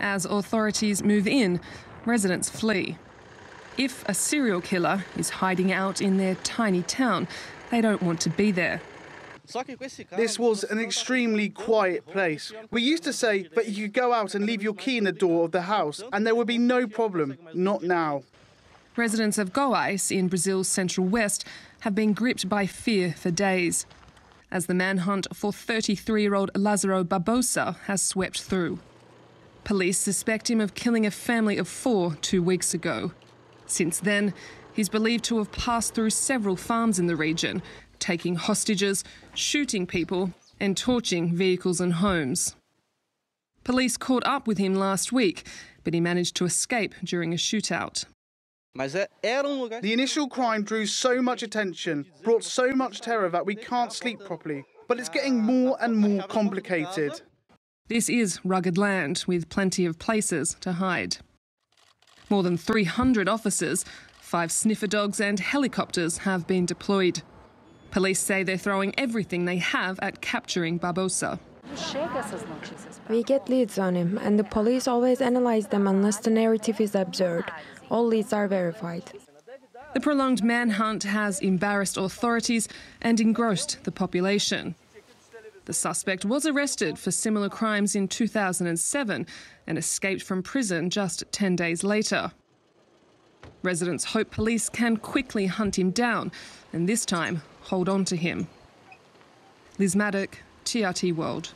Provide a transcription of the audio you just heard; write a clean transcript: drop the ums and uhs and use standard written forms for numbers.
as authorities move in, residents flee. If a serial killer is hiding out in their tiny town, they don't want to be there. This was an extremely quiet place. We used to say that you could go out and leave your key in the door of the house and there would be no problem. Not now. Residents of Goiás in Brazil's central west have been gripped by fear for days, as the manhunt for 33-year-old Lázaro Barbosa has swept through. Police suspect him of killing a family of four 2 weeks ago. Since then, he's believed to have passed through several farms in the region, taking hostages, shooting people and torching vehicles and homes. Police caught up with him last week, but he managed to escape during a shootout. The initial crime drew so much attention, brought so much terror that we can't sleep properly. But it's getting more and more complicated. This is rugged land with plenty of places to hide. More than 300 officers, 5 sniffer dogs and helicopters have been deployed. Police say they're throwing everything they have at capturing Barbosa. We get leads on him, and the police always analyze them unless the narrative is absurd. All leads are verified. The prolonged manhunt has embarrassed authorities and engrossed the population. The suspect was arrested for similar crimes in 2007 and escaped from prison just 10 days later. Residents hope police can quickly hunt him down and this time hold on to him. Liz Maddock, TRT World.